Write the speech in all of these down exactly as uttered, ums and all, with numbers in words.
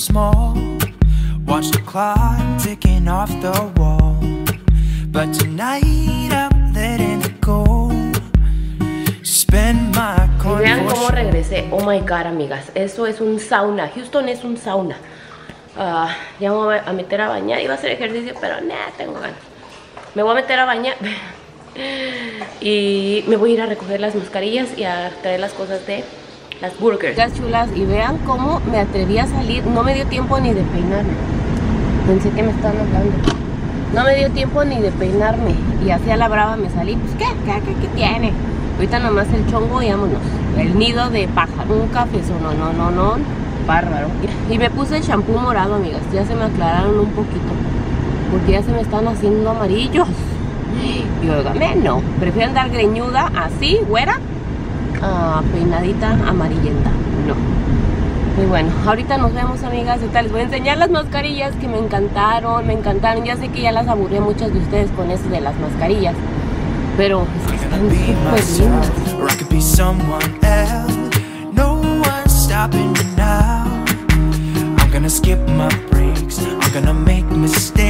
small. Watch the clock ticking off the wall. But tonight I'm letting it go. Spend my coin. Y vean cómo regresé. Oh my god, amigas. Eso es un sauna. Houston es un sauna. Uh, ya me voy a meter a bañar. Iba a hacer ejercicio, pero nada, tengo ganas. Me voy a meter a bañar. Y me voy a ir a recoger las mascarillas y a traer las cosas de las burgers. Las chulas, y vean cómo me atreví a salir. No me dio tiempo ni de peinarme. Pensé que me estaban hablando. No me dio tiempo ni de peinarme. Y así a la brava me salí. Pues qué, qué, qué, qué tiene. Ahorita nomás el chongo y vámonos. El nido de pájaro. Un cafezo, no, no, no, no. Bárbaro. Y me puse el shampoo morado, amigas. Ya se me aclararon un poquito. Porque ya se me están haciendo amarillos. Y óigame, no, prefiero andar greñuda así, güera, uh, peinadita amarillenta, no. Y bueno, ahorita nos vemos, amigas. Ahorita les voy a enseñar las mascarillas que me encantaron, me encantaron. Ya sé que ya las aburrí a muchas de ustedes con eso de las mascarillas, pero es que están súper lindas.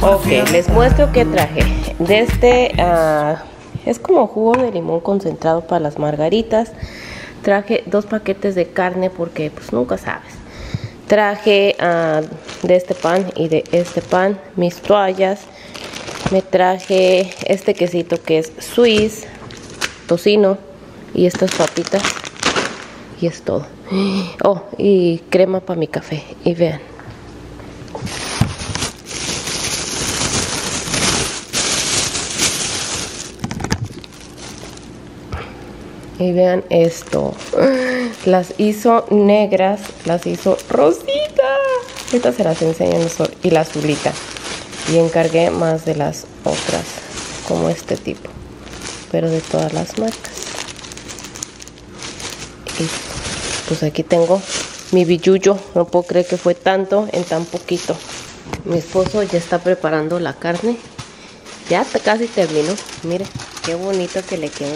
Ok, les muestro qué traje. De este, uh, es como jugo de limón concentrado para las margaritas. Traje dos paquetes de carne porque pues nunca sabes. Traje uh, de este pan y de este pan, mis toallas. Me traje este quesito que es Swiss, tocino y estas papitas. Y es todo. Oh, y crema para mi café. Y vean. Y vean esto. Las hizo negras, las hizo rosita. Estas se las enseñan y la azulita. Y encargué más de las otras, como este tipo, pero de todas las marcas. Y pues aquí tengo mi billuyo. No puedo creer que fue tanto en tan poquito. Mi esposo ya está preparando la carne. Ya casi terminó. Mire, qué bonito que le quedó.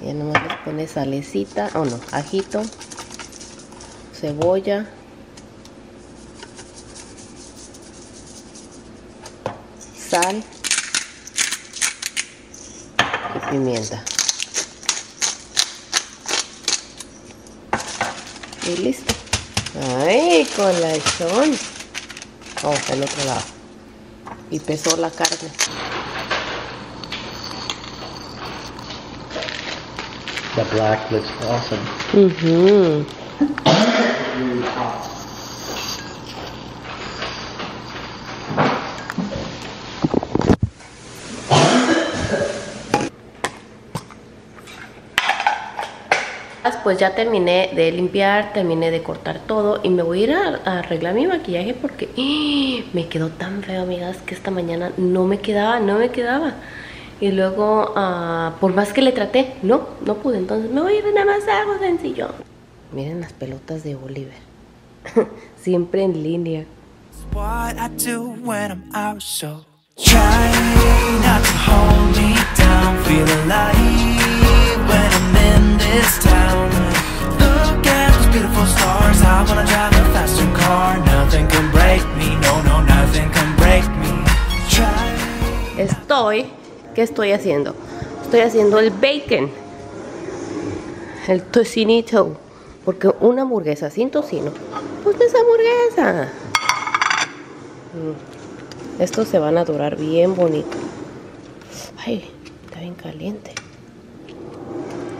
Ya nomás les pone salecita, o oh no, ajito, cebolla. Sal. Y pimienta. Y listo. ¡Ay, colachón! Oh, del otro lado. Y pesó la carne. The black looks awesome. Mm-hmm. Pues ya terminé de limpiar, terminé de cortar todo y me voy a ir a, a arreglar mi maquillaje porque ¡ay! Me quedó tan feo, amigas, que esta mañana no me quedaba, no me quedaba. Y luego, uh, por más que le traté, no, no pude. Entonces me voy a ir nada más a algo sencillo. Miren las pelotas de Oliver. Siempre en línea. Estoy... ¿Qué estoy haciendo? Estoy haciendo el bacon, el tocinito, porque una hamburguesa sin tocino, pues no es hamburguesa. Mm. Estos se van a dorar bien bonito. Ay, está bien caliente.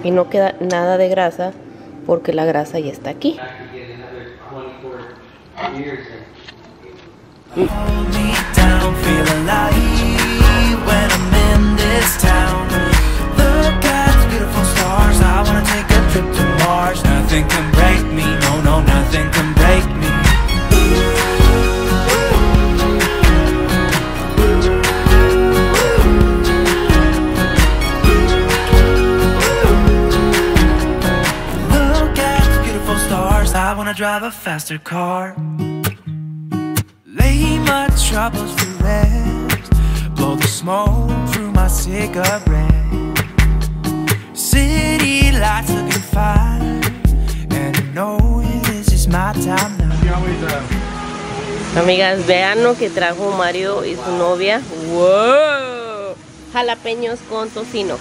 Y no queda nada de grasa, porque la grasa ya está aquí. Mm. I wanna drive a faster car. Lay my troubles to rest. Blow the smoke through my cigarette. City lights looking fine, and I know it is. Amigas, vean lo que trajo Mario y su novia. ¡Wow! Jalapeños con tocino.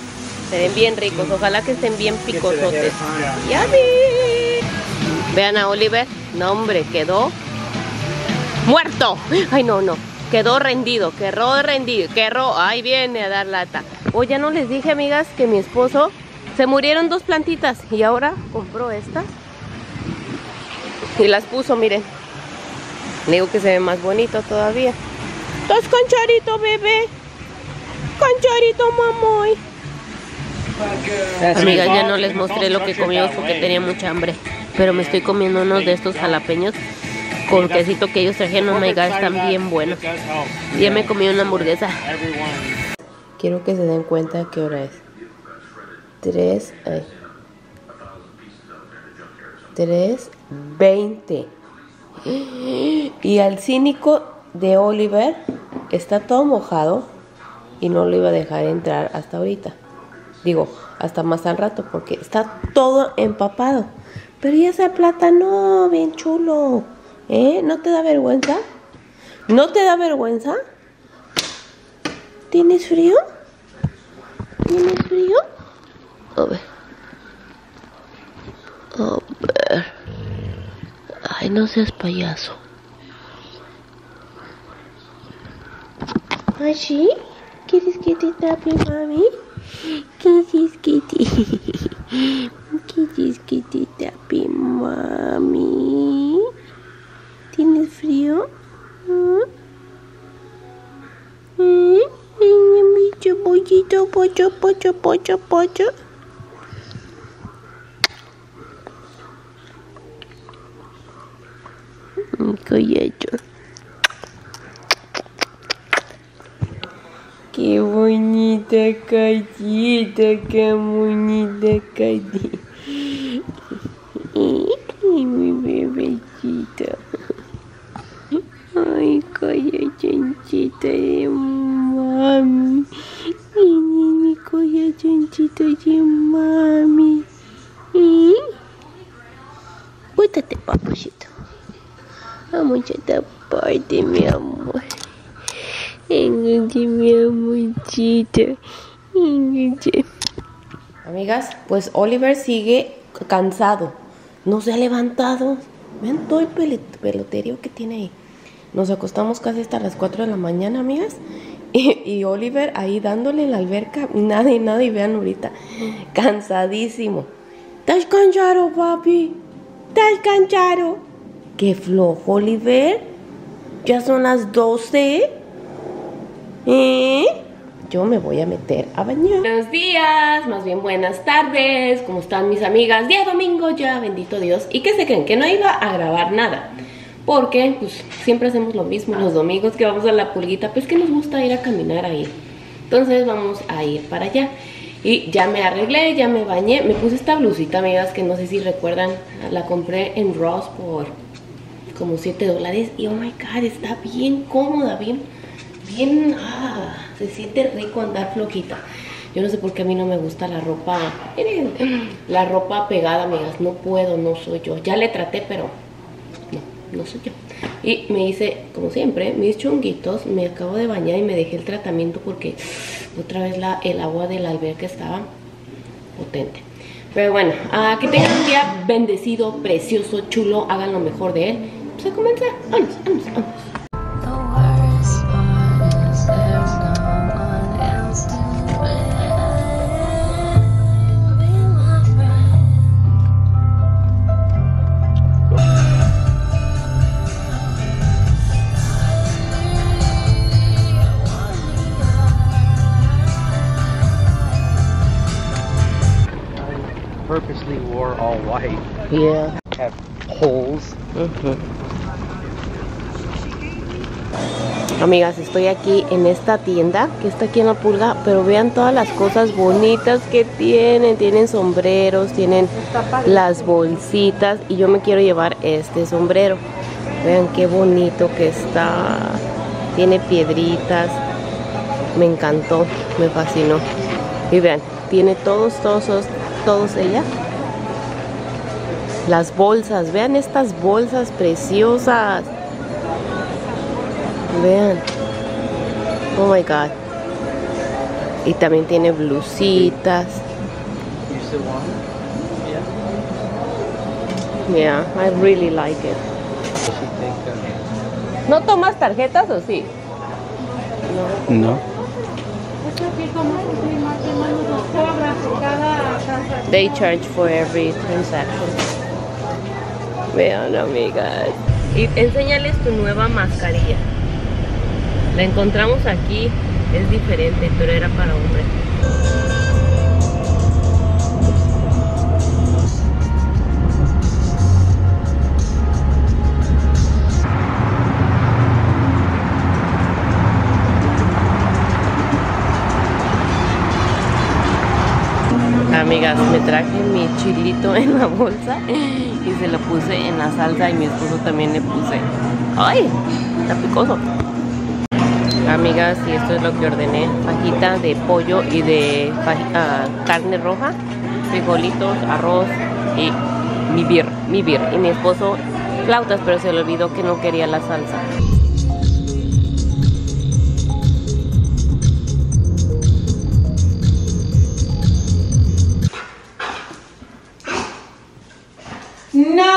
Se ven bien ricos, ojalá que estén bien picosotes. ¡Yummy! Vean a Oliver. No, hombre, quedó muerto. Ay, no, no. Quedó rendido, quedó rendido, quedó... Ahí viene a dar lata. O ya no les dije, amigas, que mi esposo... Se murieron dos plantitas y ahora compró estas y las puso, miren. Digo que se ve más bonito todavía. Estás con Chorito, bebé. Con Chorito, mamoy. Amigas, ya no les mostré lo que comimos porque tenía mucha hambre. Pero me estoy comiendo uno de estos jalapeños con quesito que ellos trajeron. Oh my God, están bien buenos. Ya me comí una hamburguesa. Quiero que se den cuenta de qué hora es. Tres, ay, tres, veinte. Y al cínico de Oliver está todo mojado y no lo iba a dejar entrar hasta ahorita. Digo, hasta más al rato porque está todo empapado. Pero ya ese plátano, bien chulo, ¿eh? ¿No te da vergüenza? ¿No te da vergüenza? ¿Tienes frío? ¿Tienes frío? A ver. A ver. Ay, no seas payaso. ¿Ay, sí? ¿Quieres que te tape, mami? ¿Quieres que te... ¿Quieres que te tape, mami? ¿Tienes frío? ¿Mm? ¿Mm? Mi chapollito, pocho, pocho, pocho, pocho. Qué bonita callita, qué bonita callita. Ay, mi bebecita. Ay, collachoncita de mami. Ay, mi collachoncita de mami. Cuídate, papuchito. Vamos a taparte, mi amor. Enganche, mi amorcito. Enganche. Amigas, pues Oliver sigue cansado. No se ha levantado. Vean todo el peloterío que tiene ahí. Nos acostamos casi hasta las cuatro de la mañana, amigas. Y, y Oliver ahí dándole en la alberca. Nada y nada. Y vean ahorita. Cansadísimo. ¿Estás cansado, papi? ¿Estás cansado? ¡Qué flojo, Oliver! Ya son las doce. ¿Eh? Yo me voy a meter a bañar. Buenos días, más bien buenas tardes. ¿Cómo están mis amigas? Día domingo ya, bendito Dios. ¿Y qué se creen? Que no iba a grabar nada. Porque pues siempre hacemos lo mismo los domingos que vamos a la pulguita. Pues que nos gusta ir a caminar ahí. Entonces vamos a ir para allá. Y ya me arreglé, ya me bañé. Me puse esta blusita, amigas, que no sé si recuerdan. La compré en Ross por... como siete dólares y oh my God, está bien cómoda, bien, bien, ah, se siente rico andar flojita. Yo no sé por qué a mí no me gusta la ropa, miren, la ropa pegada, amigas, no puedo, no soy yo. Ya le traté, pero no, no soy yo. Y me hice, como siempre, mis chonguitos, me acabo de bañar y me dejé el tratamiento porque otra vez la, el agua de la alberca estaba potente. Pero bueno, ah, que tengan un día bendecido, precioso, chulo, hagan lo mejor de él. Pues a comenzar, vamos, vamos, vamos. Purposely wore all white. Yeah. Have holes. Uh-huh. Amigas, estoy aquí en esta tienda que está aquí en La Pulga, pero vean todas las cosas bonitas que tienen. Tienen sombreros, tienen las bolsitas y yo me quiero llevar este sombrero. Vean qué bonito que está. Tiene piedritas. Me encantó, me fascinó. Y vean, tiene todos, todos, todos. Todos ella Las bolsas, vean estas bolsas preciosas. Vean. Oh my god. Y también tiene blusitas. Yeah, I really like it. ¿No tomas tarjetas o sí? No. No. They charge for every transaction. Vean, amigas. Y enséñales tu nueva mascarilla. La encontramos aquí. Es diferente, pero era para hombres. Amigas, me traje mi chilito en la bolsa y se lo puse en la salsa y mi esposo también le puse. ¡Ay! Está picoso. Amigas, y esto es lo que ordené. Fajita de pollo y de uh, carne roja, frijolitos, arroz y mi birra, mi birra. Y mi esposo flautas, pero se le olvidó que no quería la salsa. No,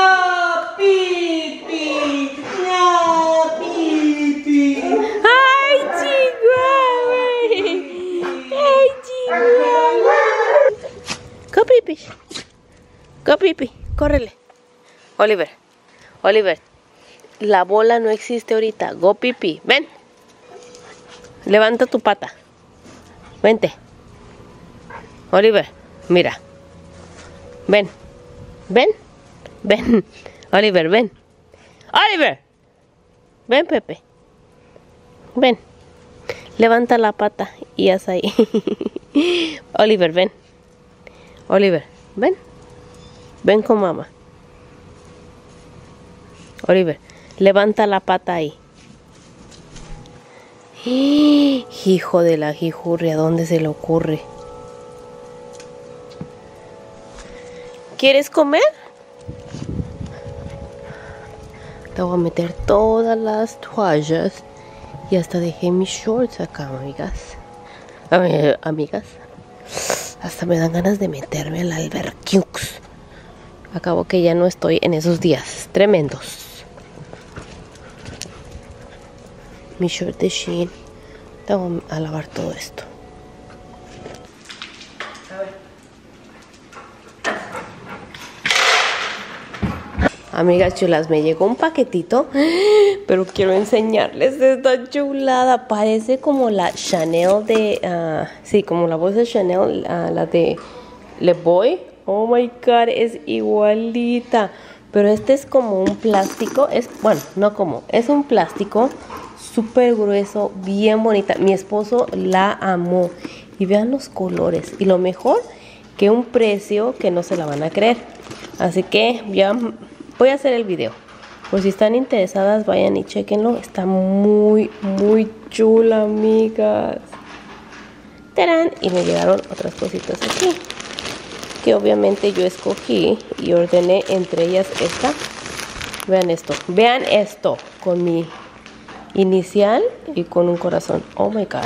Pipi, no, Pipi. Ay, Chihuahua. Ay, Chihuahua. Go, Pipi. Go, Pipi. Córrele. Oliver, Oliver. La bola no existe ahorita. Go, Pipi. Ven. Levanta tu pata. Vente. Oliver, mira. Ven. Ven. Ven, Oliver, ven. Oliver, ven, Pepe. Ven. Levanta la pata y haz ahí. Oliver, ven. Oliver, ven. Ven con mamá. Oliver, levanta la pata ahí. Hijo de la jijurria, ¿a dónde se le ocurre? ¿Quieres comer? Te voy a meter todas las toallas. Y hasta dejé mis shorts acá, amigas. Am- amigas. Hasta me dan ganas de meterme al alberqueux. Acabo que ya no estoy en esos días tremendos. Mi short de Shein. Te voy a lavar todo esto. Amigas chulas, me llegó un paquetito, pero quiero enseñarles esta chulada. Parece como la Chanel de... Uh, sí, como la bolsa de Chanel, uh, la de Le Boy. Oh my God, es igualita. Pero este es como un plástico. Es, bueno, no como. Es un plástico súper grueso, bien bonita. Mi esposo la amó. Y vean los colores. Y lo mejor, que un precio que no se la van a creer. Así que ya... voy a hacer el video. Por si están interesadas, vayan y chequenlo. Está muy, muy chula, amigas. ¡Tarán! Y me llegaron otras cositas aquí, que obviamente yo escogí y ordené, entre ellas esta. Vean esto. Vean esto. Con mi inicial y con un corazón. Oh my God.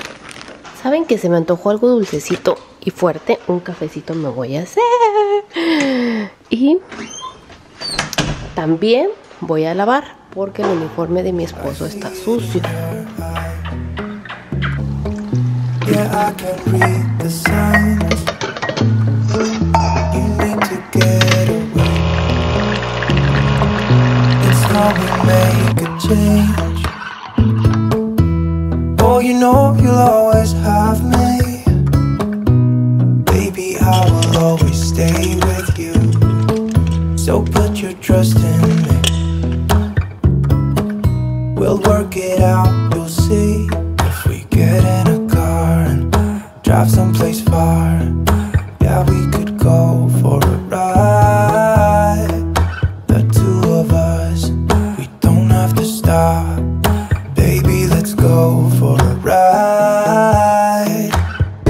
¿Saben que se me antojó algo dulcecito y fuerte? Un cafecito me voy a hacer. Y... también voy a lavar porque el uniforme de mi esposo está sucio. So put your trust in me. We'll work it out, you'll see. If we get in a car and drive someplace